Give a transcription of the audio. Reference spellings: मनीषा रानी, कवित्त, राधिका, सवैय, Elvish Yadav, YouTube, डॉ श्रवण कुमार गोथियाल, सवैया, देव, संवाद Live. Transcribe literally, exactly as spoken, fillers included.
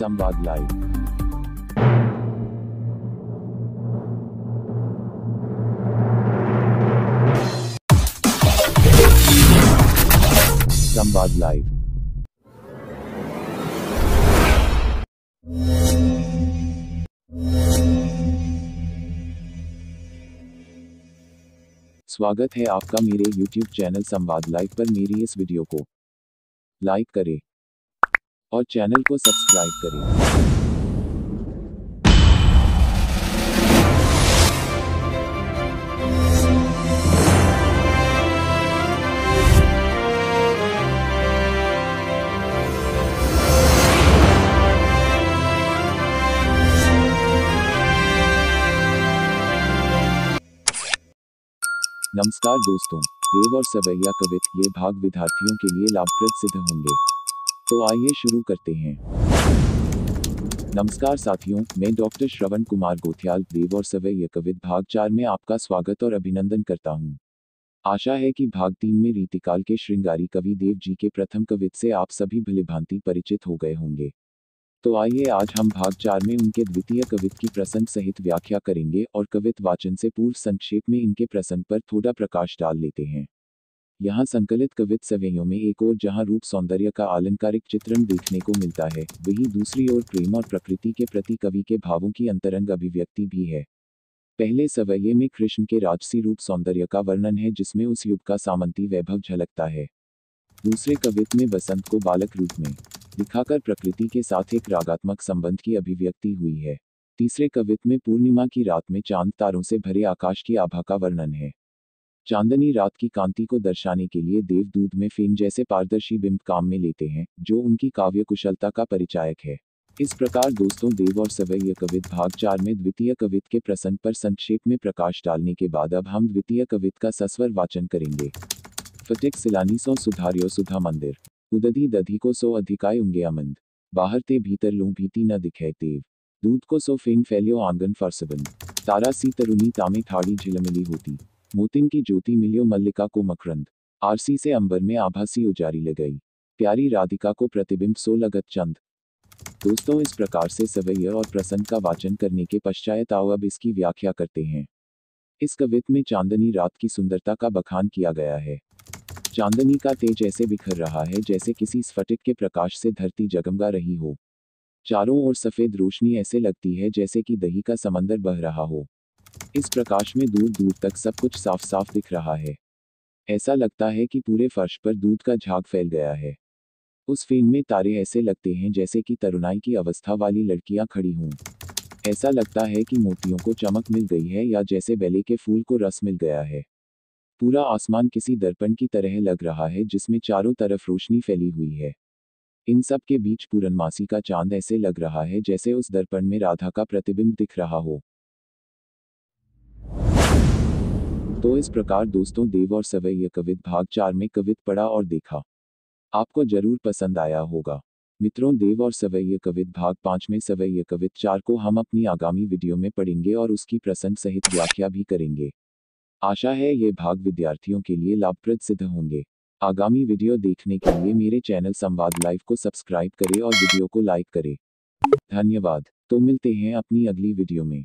संवाद लाइव। संवाद लाइव। स्वागत है आपका मेरे YouTube चैनल संवाद लाइव पर। मेरी इस वीडियो को लाइक करें और चैनल को सब्सक्राइब करें। नमस्कार दोस्तों, देव और सवैया कवित्त ये भाग विद्यार्थियों के लिए लाभप्रद सिद्ध होंगे, तो आइए शुरू करते हैं। नमस्कार साथियों, मैं डॉ श्रवण कुमार गोथियाल देव और सवैय कवित्त भाग चार में आपका स्वागत और अभिनंदन करता हूं। आशा है कि भाग तीन में रीतिकाल के श्रृंगारी कवि देव जी के प्रथम कवित्त से आप सभी भलीभांति परिचित हो गए होंगे। तो आइए आज हम भाग चार में उनके द्वितीय कवित्त की प्रसंग सहित व्याख्या करेंगे और कवित्त वाचन से पूर्व संक्षेप में इनके प्रसंग पर थोड़ा प्रकाश डाल लेते हैं। यहाँ संकलित कवित्त सवैयों में एक ओर जहाँ रूप सौंदर्य का आलंकारिक चित्रण देखने को मिलता है, वहीं दूसरी ओर प्रेम और प्रकृति के प्रति कवि के भावों की अंतरंग अभिव्यक्ति भी है। पहले सवैये में कृष्ण के राजसी रूप सौंदर्य का वर्णन है, जिसमें उस युग का सामंती वैभव झलकता है। दूसरे कवित्त में बसंत को बालक रूप में दिखाकर प्रकृति के साथ एक रागात्मक संबंध की अभिव्यक्ति हुई है। तीसरे कवित्त में पूर्णिमा की रात में चांद तारों से भरे आकाश की आभा का वर्णन है। चांदनी रात की कांति को दर्शाने के लिए देव दूध में फेन जैसे पारदर्शी बिंब काम में लेते हैं, जो उनकी काव्य कुशलता का परिचायक है। इस प्रकार दोस्तों, देव और सवैय कवित्त भाग चार में द्वितीय कवित्त के प्रसंग पर संक्षेप में प्रकाश डालने के बाद अब हम द्वितीय कवित्त का सस्वर वाचन करेंगे। फटिक सिलानी सो सुधारियो सुधा मंदिर, उदधी दधी को सो अधिकाय उंगे अमंद, बाहर ते भीतर लू भीती न दिखे देव, दूध को सो फेन फैलियो आंगन फरसबंद, तारा सी तरुणी तामे थाड़ी झिलमिली होती, मोतिन की ज्योति मिलियो मल्लिका को मकरंद, आरसी से अंबर में आभासी उजारी लगाई, प्यारी राधिका को प्रतिबिंब सो लगत चंद। दोस्तों, इस प्रकार से सवैय और प्रसंग का वाचन करने के पश्चात आओ अब इसकी व्याख्या करते हैं। इस कवित्त में चांदनी रात की सुंदरता का बखान किया गया है। चांदनी का तेज ऐसे बिखर रहा है जैसे किसी स्फटिक के प्रकाश से धरती जगमगा रही हो। चारों ओर सफेद रोशनी ऐसे लगती है जैसे कि दही का समंदर बह रहा हो। इस प्रकाश में दूर दूर तक सब कुछ साफ साफ दिख रहा है। ऐसा लगता है कि पूरे फर्श पर दूध का झाग फैल गया है। उस फेन में तारे ऐसे लगते हैं जैसे कि तरुणाई की अवस्था वाली लड़कियां खड़ी हों। ऐसा लगता है कि मोतियों को चमक मिल गई है या जैसे बेले के फूल को रस मिल गया है। पूरा आसमान किसी दर्पण की तरह लग रहा है जिसमें चारों तरफ रोशनी फैली हुई है। इन सब के बीच पूर्णमासी का चांद ऐसे लग रहा है जैसे उस दर्पण में राधा का प्रतिबिंब दिख रहा हो। तो इस प्रकार दोस्तों, देव और सवैय कवित्त भाग चार में कवित्त पढ़ा और देखा, आपको जरूर पसंद आया होगा। मित्रों, देव और सवैय कवित्त भाग पाँच में सवैय कवित्त चार को हम अपनी आगामी वीडियो में पढ़ेंगे और उसकी प्रसंग सहित व्याख्या भी करेंगे। आशा है ये भाग विद्यार्थियों के लिए लाभप्रद सिद्ध होंगे। आगामी वीडियो देखने के लिए मेरे चैनल संवाद लाइव को सब्सक्राइब करें और वीडियो को लाइक करें। धन्यवाद। तो मिलते हैं अपनी अगली वीडियो में।